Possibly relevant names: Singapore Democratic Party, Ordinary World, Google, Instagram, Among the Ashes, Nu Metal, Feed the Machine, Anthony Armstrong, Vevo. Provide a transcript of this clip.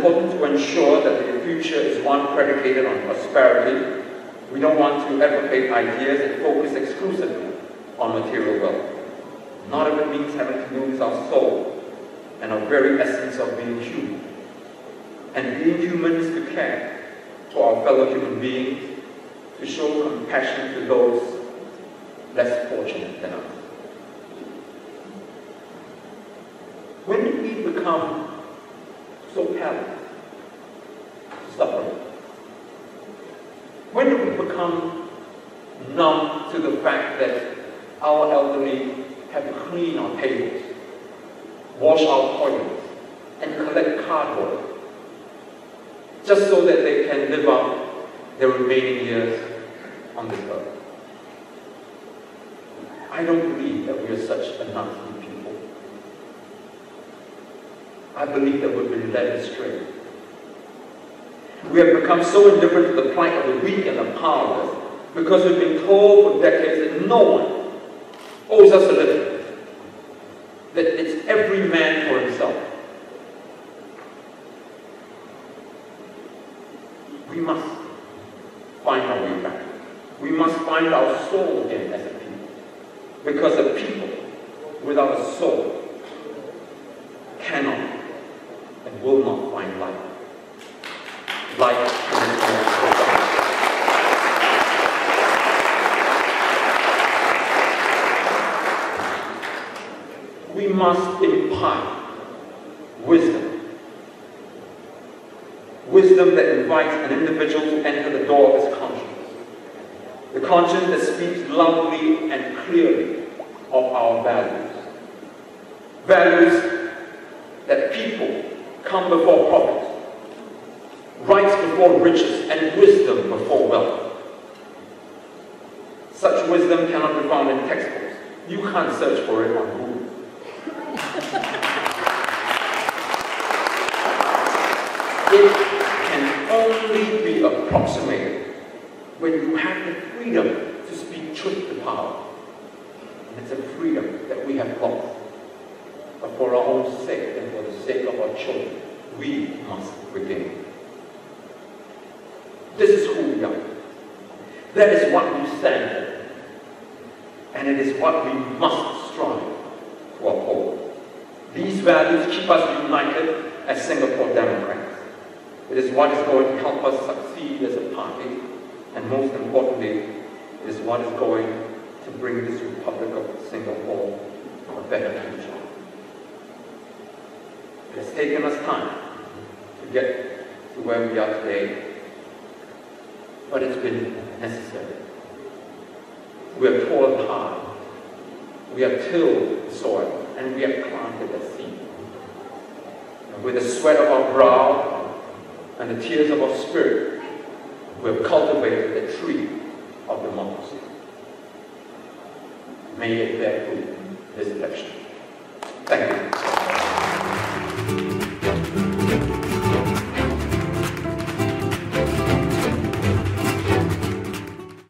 important to ensure that the future is one predicated on prosperity. We don't want to advocate ideas and focus exclusively on material wealth. Not even means having to lose our soul and our very essence of being human. And being human is to care for our fellow human beings, to show compassion to those less fortunate than us. When did we become so callous to suffering? When did we become numb to the fact that our elderly have to clean our tables, wash our toilets, and collect cardboard, just so that they can live out their remaining years on this earth? I don't believe that we are such a nasty people. I believe that we've been led astray. We have become so indifferent to the plight of the weak and the powerless because we've been told for decades that no one owes us a living, that it's every man for himself. We must find our way back. We must find our soul again as a people, because a people without a soul cannot and will not find life. Life is eternal. We must impart wisdom. Wisdom that invites an individual to enter the door of his conscience. The conscience that speaks loudly and clearly of our values. Values that people come before profit, rights before riches, and wisdom before wealth. Such wisdom cannot be found in textbooks. You can't search for it on Google. It can only be approximated when you have the freedom to speak truth to power. And it's a freedom that we have lost. But for our own sake and for the sake of our children, we must regain. This is who we are. That is what we stand for. And it is what we must strive to uphold. These values keep us united as Singapore Democrats. It is what is going to help us succeed as a party, and most importantly, it is what is going to bring this Republic of Singapore a better future. It has taken us time to get to where we are today, but it's been necessary. We have toiled hard, we have tilled the soil, and we have planted the seed. And with the sweat of our brow and the tears of our spirit, we have cultivated the tree of democracy. May it bear fruit this election. Thank you.